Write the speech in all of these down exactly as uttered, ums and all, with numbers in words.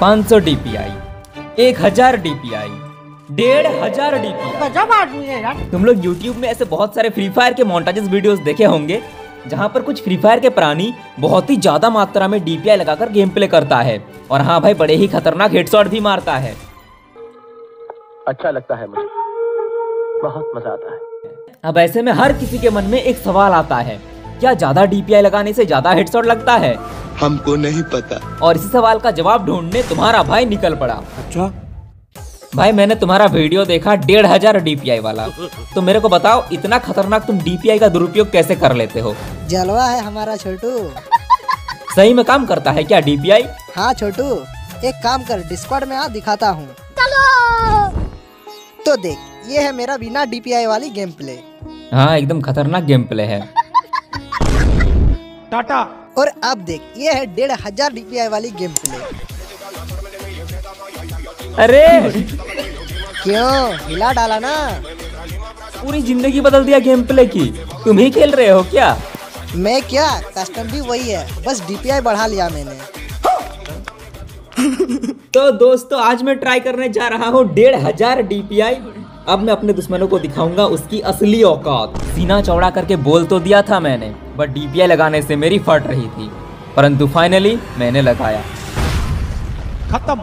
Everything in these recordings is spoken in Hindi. पाँच सौ डी पी आई, एक हजार डी पी आई, डेढ़ हजार डी पी आई। गजब आदमी है यार। तुम लोग यूट्यूब में ऐसे बहुत सारे फ्री फायर के मोन्टाजेस वीडियोस देखे होंगे जहाँ पर कुछ फ्री फायर के प्राणी बहुत ही ज्यादा मात्रा में डी पी आई लगाकर गेम प्ले करता है और हाँ भाई बड़े ही खतरनाक हेडशॉट भी मारता है। अच्छा लगता है मुझे, बहुत मजा आता है। अब ऐसे में हर किसी के मन में एक सवाल आता है, क्या ज्यादा डी पी आई लगाने से ज्यादा हेडशॉट लगता है? हमको नहीं पता। और इसी सवाल का जवाब ढूंढने तुम्हारा भाई निकल पड़ा। अच्छा भाई मैंने तुम्हारा वीडियो देखा डेढ़ हजार डी पी आई वाला, तो मेरे को बताओ इतना खतरनाक तुम डी पी आई का दुरुपयोग कैसे कर लेते हो? जलवा है हमारा छोटू। सही में काम करता है क्या डी पी आई? हाँ छोटू, एक काम कर, डिस्कॉर्ड में आ, दिखाता हूँ। तो देख, ये है मेरा बिना डी पी आई वाली गेम प्ले। हाँ एकदम खतरनाक गेम प्ले है टाटा। और अब देख, ये है डेढ़ हजार डी पी आई वाली गेम प्ले। अरे क्यों हिला डाला ना? पूरी जिंदगी बदल दिया गेम प्ले की। तुम ही खेल रहे हो क्या? मैं क्या, कस्टम भी वही है, बस डी पी आई बढ़ा लिया मैंने। तो दोस्तों आज मैं ट्राई करने जा रहा हूँ डेढ़ हजार डी पी आई। अब मैं अपने दुश्मनों को दिखाऊंगा उसकी असली औकात। सीना चौड़ा करके बोल तो दिया था मैंने, बट डी पी आई लगाने से मेरी फट रही थी, परंतु फाइनली मैंने लगाया। खत्म।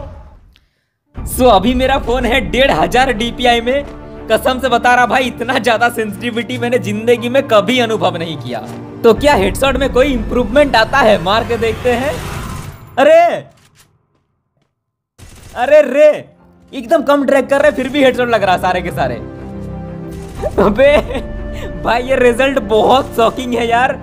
सो so, अभी मेरा फोन है डेढ़ हजार डी पी आई में। कसम से बता रहा भाई, इतना ज्यादा सेंसिटिविटी मैंने जिंदगी में कभी अनुभव नहीं किया। तो क्या हेडशॉट में कोई इम्प्रूवमेंट आता है? मार के देखते हैं। अरे अरे रे, एकदम कम ड्रैग कर रहे फिर भी हेडशॉट लग रहा सारे के सारे। अबे भाई ये रिजल्ट बहुत शॉकिंग है यार।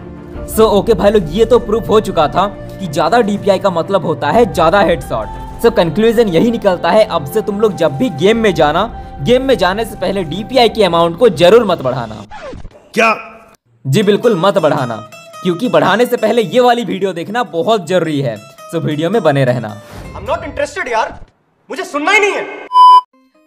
सो so, ओके भाई लोग, ये तो प्रूफ हो चुका था कि ज्यादा डी पी आई का मतलब होता है ज्यादा हेडशॉट। सो कंक्लूजन यही निकलता है, अब से तुम लोग जब भी गेम में जाना, गेम में जाने से पहले डी पी आई के अमाउंट को जरूर मत बढ़ाना। क्या? जी बिल्कुल मत बढ़ाना, क्योंकि बढ़ाने से पहले ये वाली वीडियो देखना बहुत जरूरी है। सो वीडियो में बने रहना। I'm not interested यार, मुझे सुनना ही नहीं है।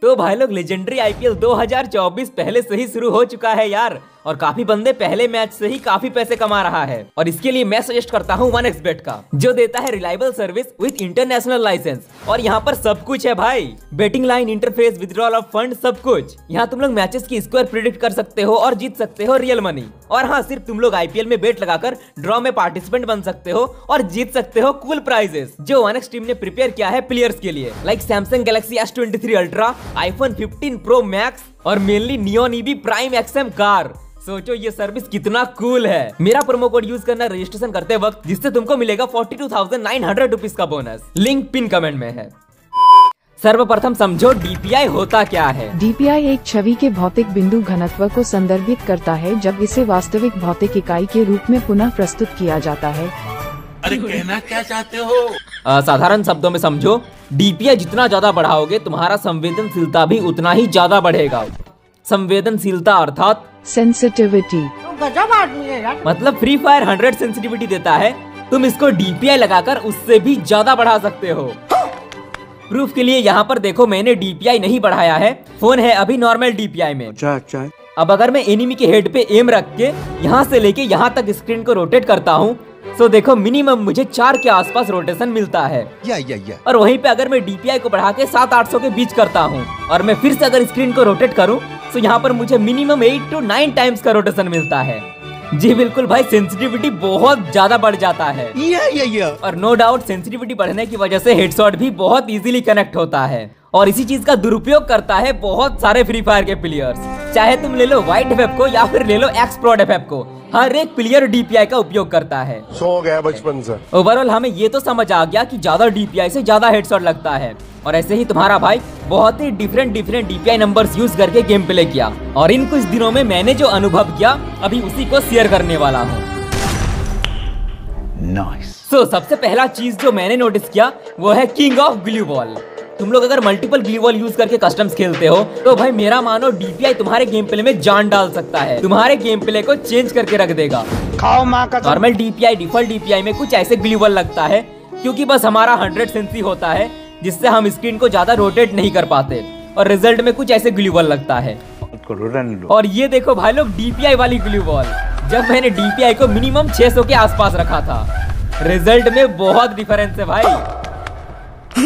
तो भाई लोग लेजेंडरी आई पी एल दो हजार चौबीस पहले से ही शुरू हो चुका है यार, और काफी बंदे पहले मैच से ही काफी पैसे कमा रहा है। और इसके लिए मैं सजेस्ट करता हूँ वन एक्स बेट का, जो देता है reliable service with international licence. और यहाँ पर सब कुछ है भाई, betting line, interface, withdrawal of fund, सब कुछ। यहाँ तुम लोग मैचेस की स्कोर प्रिडिक्ट कर सकते हो और जीत सकते हो रियल मनी। और हाँ, सिर्फ तुम लोग आई पी एल में बेट लगाकर ड्रॉ में पार्टिसिपेंट बन सकते हो और जीत सकते हो कूल प्राइजेस, जो वन एक्स टीम ने प्रिपेयर किया है प्लेयर्स के लिए, like Samsung Galaxy S twenty three Ultra, iPhone fifteen Pro Max और मेनली नियोनीबी प्राइम एक्स एम कार। सोचो ये सर्विस कितना कूल है। मेरा प्रोमो कोड यूज करना रजिस्ट्रेशन करते वक्त, जिससे तुमको मिलेगा बयालीस हजार नौ सौ रुपीस का बोनस। लिंक पिन कमेंट में है। सर्वप्रथम समझो डी पी आई होता क्या है। डी पी आई एक छवि के भौतिक बिंदु घनत्व को संदर्भित करता है जब इसे वास्तविक भौतिक इकाई के रूप में पुनः प्रस्तुत किया जाता है। अरे कहना क्या चाहते हो? आ, साधारण शब्दों में समझो, डी पी आई जितना ज्यादा बढ़ाओगे तुम्हारा संवेदनशीलता भी उतना ही ज्यादा बढ़ेगा। संवेदनशीलता अर्थात सेंसिटिविटी। गजब आदमी है यार। मतलब फ्री फायर हंड्रेड सेंसिटिविटी देता है, तुम इसको डी पी आई लगाकर उससे भी ज्यादा बढ़ा सकते हो। प्रूफ के लिए यहाँ पर देखो, मैंने डी पी आई नहीं बढ़ाया है, फोन है अभी नॉर्मल डी पी आई में। अच्छा अच्छा। अब अगर मैं एनिमी के हेड पे एम रख के यहाँ से लेके यहाँ तक स्क्रीन को रोटेट करता हूँ, तो देखो मिनिमम मुझे चार के आसपास रोटेशन मिलता है। या, या, या। और वहीं पे अगर मैं डी पी आई को बढ़ा के सात आठ सौ के बीच करता हूँ और मैं फिर से अगर स्क्रीन को रोटेट करूँ, तो यहाँ पर मुझे minimum eight to nine times का रोटेशन मिलता है। जी बिल्कुल भाई, सेंसिटिविटी बहुत ज्यादा बढ़ जाता है। या, या, या। और नो डाउट सेंसिटिविटी बढ़ने की वजह से हेडशॉट भी बहुत इजीली कनेक्ट होता है, और इसी चीज का दुरुपयोग करता है बहुत सारे फ्री फायर के प्लेयर्स। चाहे तुम ले लो वाइट एफ एफ को या फिर ले लो एक्सप्रोड एफ एफ को, हर एक प्लेयर डी पी आई का उपयोग करता है। सो गया बचपन से। ओवरऑल हमें ये तो समझ आ गया कि ज्यादा डी पी आई से ज्यादा हेडशॉट लगता है, और ऐसे ही तुम्हारा भाई बहुत ही different different D P I numbers use करके गेम प्ले किया। और इन कुछ दिनों में मैंने जो अनुभव किया अभी उसी को शेयर करने वाला हूँ। नाइस। सो सबसे पहला चीज जो मैंने नोटिस किया वो है किंग ऑफ ग्लू बॉल। तुम लोग अगर मल्टीपल ग्लू बॉल यूज करके कस्टम्स खेलते हो तो भाई मेरा मानो डी पी आई तुम्हारे गेम प्ले में जान डाल सकता है, तुम्हारे गेम प्ले को चेंज करके रख देगा। खाओ मां का। Normal D P I, default D P I में कुछ ऐसे ग्लू बॉल लगता है क्योंकि बस हमारा हंड्रेड सेंसी होता है, जिससे हम स्क्रीन को ज्यादा रोटेट नहीं कर पाते, और रिजल्ट में कुछ ऐसे ग्लू बॉल लगता है। और ये देखो भाई लोग डी पी आई वाली ग्लू बॉल, जब मैंने डी पी आई को मिनिमम छह सौ के आसपास रखा था, रिजल्ट में बहुत डिफरेंस है भाई।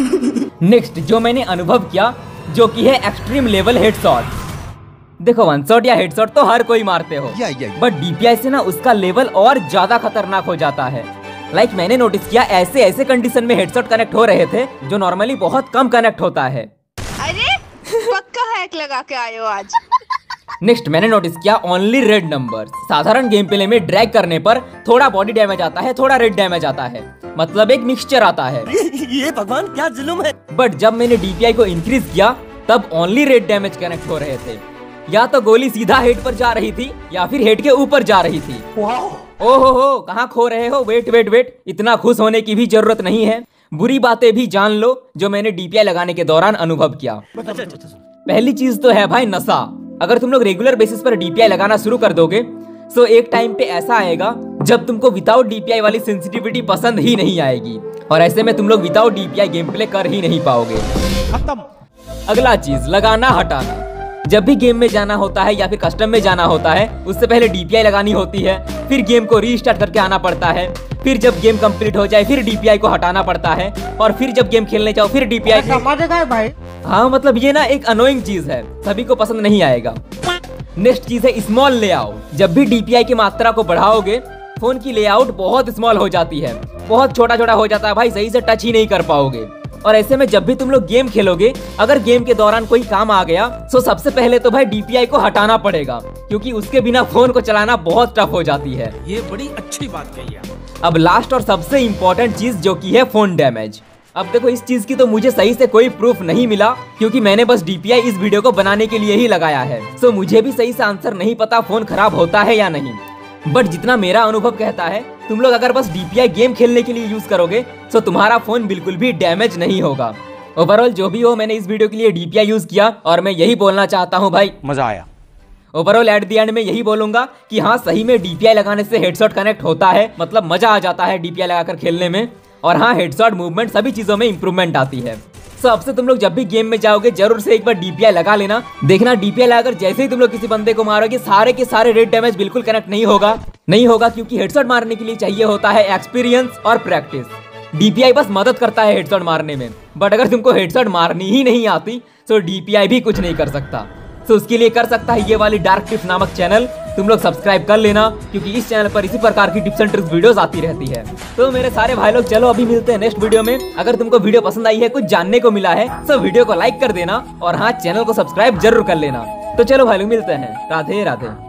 नेक्स्ट जो मैंने अनुभव किया जो कि है एक्सट्रीम लेवल हेडशॉट। देखो वन शॉट या हेडशॉट तो हर कोई मारते हो, बट डीपीआई से ना उसका लेवल और ज्यादा खतरनाक हो जाता है। लाइक like मैंने नोटिस किया ऐसे ऐसे कंडीशन में हेडशॉट कनेक्ट हो रहे थे जो नॉर्मली बहुत कम कनेक्ट होता है। अरे पक्का हैक लगा के आए हो आज। नेक्स्ट मैंने नोटिस किया ओनली रेड नंबर्स। साधारण गेम प्ले में ड्रैग करने पर थोड़ा बॉडी डैमेज आता है, थोड़ा रेड डैमेज आता है, मतलब एक मिक्सचर आता है। ये भगवान क्या जुल्म है। बट जब मैंने डीपीआई को इंक्रीज किया तब ओनली रेड डैमेज कनेक्ट हो रहे थे, या तो गोली सीधा हेड पर जा रही थी या फिर हेड के ऊपर जा रही थी। ओहो हो, कहाँ खो रहे हो, वेट वेट वेट, इतना खुश होने की भी जरूरत नहीं है। बुरी बातें भी जान लो जो मैंने डीपीआई लगाने के दौरान अनुभव किया। पहली चीज तो है भाई नशा। अगर तुम लोग रेगुलर बेसिस पर डीपीआई लगाना शुरू कर दोगे तो एक टाइम पे ऐसा आएगा जब तुमको विदाउट डीपीआई वाली सेंसिटिविटी पसंद ही नहीं आएगी, और ऐसे में तुम लोग विदाउट डीपीआई गेम प्ले कर ही नहीं पाओगे। खत्म। अगला चीज लगाना हटाना। जब भी गेम में जाना होता है या फिर कस्टम में जाना होता है उससे पहले डीपीआई लगानी होती है, फिर गेम को रीस्टार्ट करके आना पड़ता है, फिर जब गेम कंप्लीट हो जाए फिर डीपीआई को हटाना पड़ता है, और फिर जब गेम खेलने जाओ फिर डीपीआई। भाई हाँ, मतलब ये ना एक अनोइंग चीज है, सभी को पसंद नहीं आएगा। नेक्स्ट चीज है स्मॉल लेआउट। जब भी डीपीआई की मात्रा को बढ़ाओगे फोन की लेआउट बहुत स्मॉल हो जाती है, बहुत छोटा छोटा हो जाता है भाई, सही से टच ही नहीं कर पाओगे। और ऐसे में जब भी तुम लोग गेम खेलोगे अगर गेम के दौरान कोई काम आ गया तो सबसे पहले तो भाई डीपीआई को हटाना पड़ेगा, क्योंकि उसके बिना फोन को चलाना बहुत टफ हो जाती है। ये बड़ी अच्छी बात कही है। अब लास्ट और सबसे इम्पोर्टेंट चीज जो की है फोन डैमेज। अब देखो इस चीज की तो मुझे सही से कोई प्रूफ नहीं मिला, क्योंकि मैंने बस डीपीआई इस वीडियो को बनाने के लिए ही लगाया है, सो मुझे भी सही से आंसर नहीं पता फोन खराब होता है या नहीं। बट जितना मेरा अनुभव कहता है तुम लोग अगर बस डीपीआई गेम खेलने के लिए यूज करोगे तो तुम्हारा फोन बिल्कुल भी डैमेज नहीं होगा। ओवरऑल जो भी हो मैंने इस वीडियो के लिए डीपीआई यूज किया और मैं यही बोलना चाहता हूँ भाई मजा आया। ओवरऑल एट दी एंड में यही बोलूंगा कि हाँ सही में डीपीआई लगाने से हेडशॉट कनेक्ट होता है, मतलब मजा आ जाता है डीपीआई लगाकर खेलने में। और हाँ हेडशॉट मूवमेंट सभी चीजों में इंप्रूवमेंट आती है। सो अब से तुम लोग जब भी गेम में जाओगे जरूर से एक बार डीपीआई लगा लेना। देखना डीपीआई लगाकर जैसे ही तुम लोग किसी बंदे को मारोगे सारे के सारे रेड डैमेज बिल्कुल कनेक्ट नहीं होगा, नहीं होगा क्योंकि हेडशॉट मारने के लिए चाहिए होता है एक्सपीरियंस और प्रैक्टिस। डीपीआई बस मदद करता है हेडशॉट मारने में, बट अगर तुमको हेडशॉट मारनी ही नहीं आती तो डीपीआई भी कुछ नहीं कर सकता। तो उसके लिए कर सकता है ये वाली डार्क टिप्स नामक चैनल, तुम लोग सब्सक्राइब कर लेना क्योंकि इस चैनल पर इसी प्रकार की टिप्स एंड ट्रिक्स वीडियोस आती रहती है। तो मेरे सारे भाई लोग चलो अभी मिलते हैं नेक्स्ट वीडियो में। अगर तुमको वीडियो पसंद आई है, कुछ जानने को मिला है, तो वीडियो को लाइक कर देना और हाँ चैनल को सब्सक्राइब जरूर कर लेना। तो चलो भाई लोग मिलते हैं, राधे राधे।